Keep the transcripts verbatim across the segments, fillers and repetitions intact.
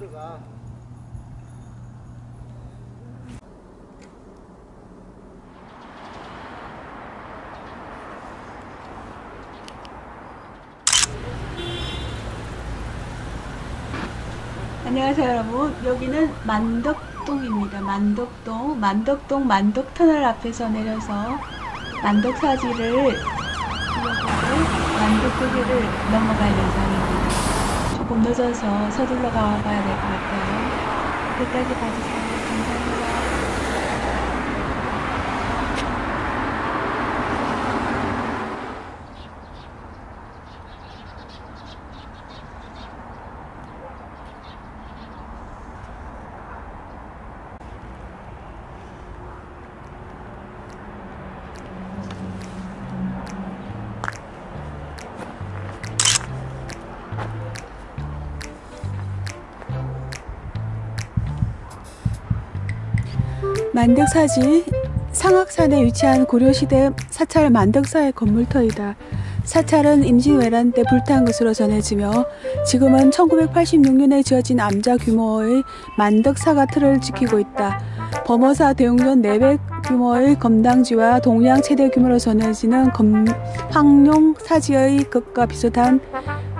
들어가. 안녕하세요 여러분, 여기는 만덕동입니다. 만덕동, 만덕동 만덕터널 앞에서 내려서 만덕사지를 만덕터널을 넘어갈 예정입니다. 조금 늦어서 서둘러 가봐야 될 것 같아요. 끝까지 봐주세요. 감사합니다. 만덕사지, 상악산에 위치한 고려시대 사찰 만덕사의 건물터이다. 사찰은 임진왜란 때 불탄 것으로 전해지며 지금은 천구백팔십육 년에 지어진 암자 규모의 만덕사가 틀을 지키고 있다. 범어사 대웅전 네 배 규모의 검당지와 동양 최대 규모로 전해지는 검, 황룡 사지의 극과 비슷한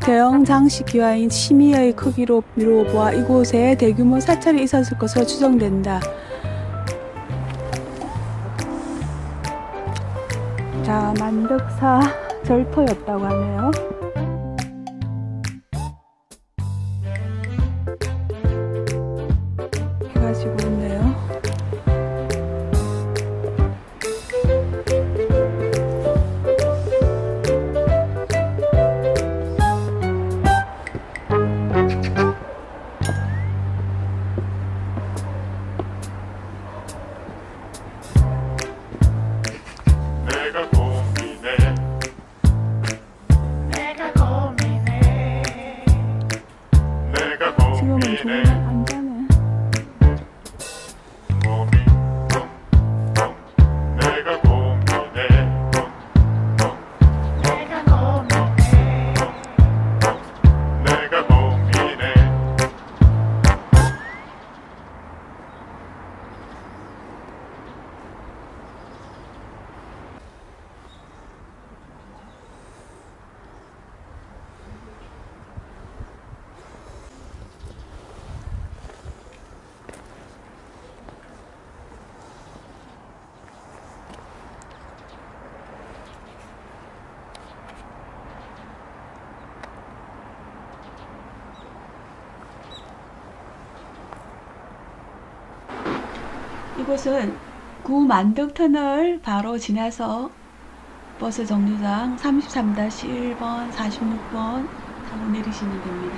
대형 장식기와인 심의의 크기로 미루어보아 이곳에 대규모 사찰이 있었을 것으로 추정된다. 자, 만덕사 절터였다고 하네요. 해가 지고 있네요. 이곳은 구만덕터널 바로 지나서 버스 정류장 삼십삼 일 번, 사십육 번 타고 내리시면 됩니다.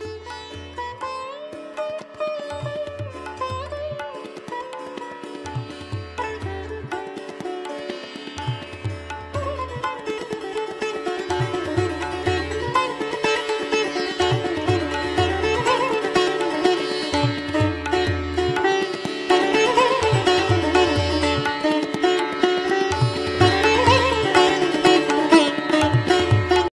안녕.